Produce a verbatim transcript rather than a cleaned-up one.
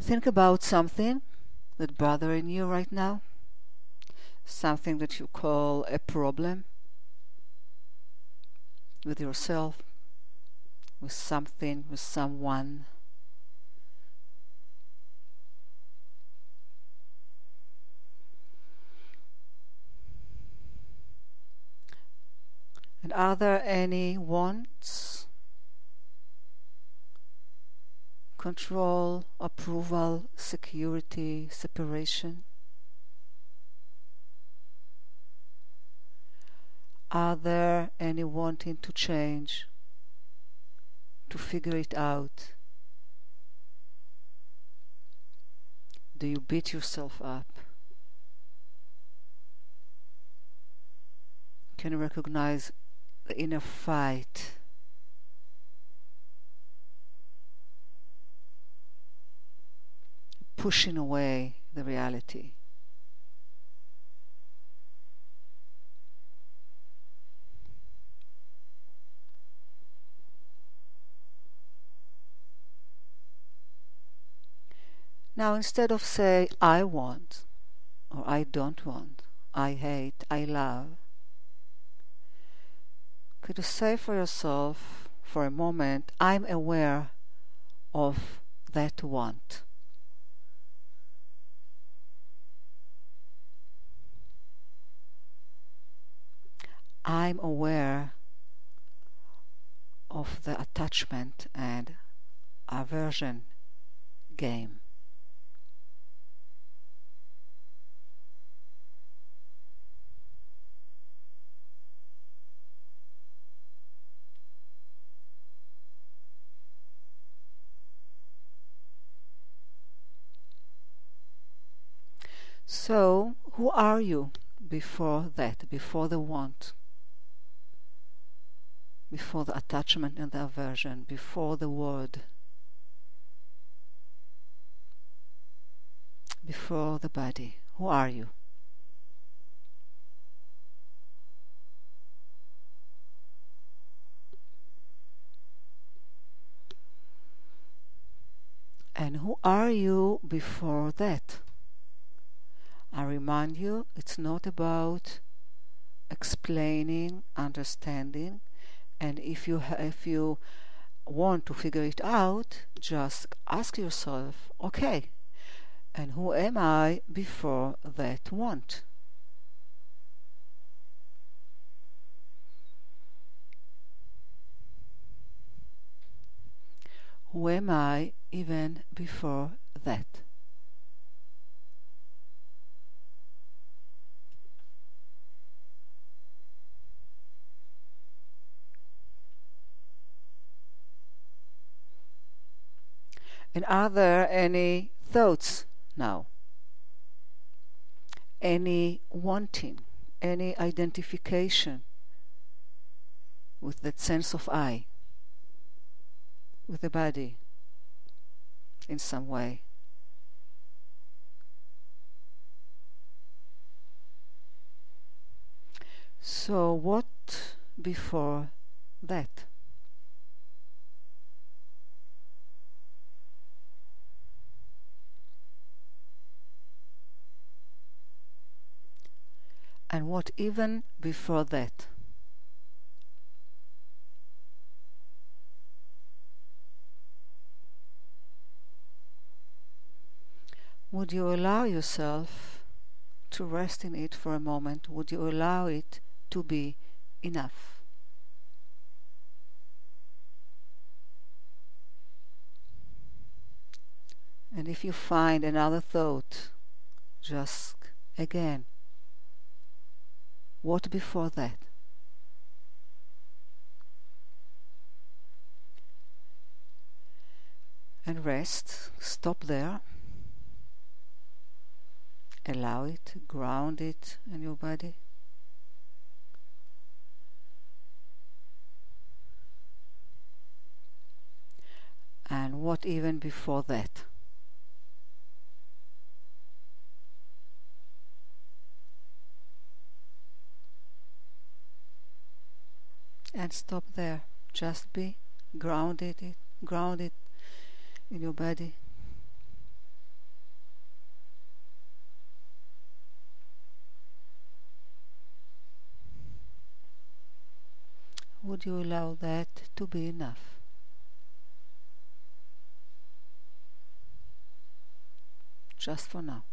Think about something that's bothering you right now, something that you call a problem with yourself, with something, with someone. And are there any wants, control, approval, security, separation? Are there any wanting to change, to figure it out? Do you beat yourself up? Can you recognize the inner fight? Pushing away the reality. Now, instead of say, I want, or I don't want, I hate, I love, could you say for yourself, for a moment, I'm aware of that want. I'm aware of the attachment and aversion game. So, who are you before that, before the want, before the attachment and the aversion, before the word, before the body? Who are you? And who are you before that? I remind you, it's not about explaining, understanding, and if you, if you want to figure it out, just ask yourself, okay, and who am I before that want? Who am I even before that? And are there any thoughts now? Any wanting? Any identification with that sense of I? With the body in some way? So what before that? And what even before that? Would you allow yourself to rest in it for a moment? Would you allow it to be enough? And if you find another thought, just again, what before that? And rest, stop there, allow it, ground it in your body. And what even before that? And stop there. Just be grounded, grounded in your body. would you allow that to be enough? Just for now.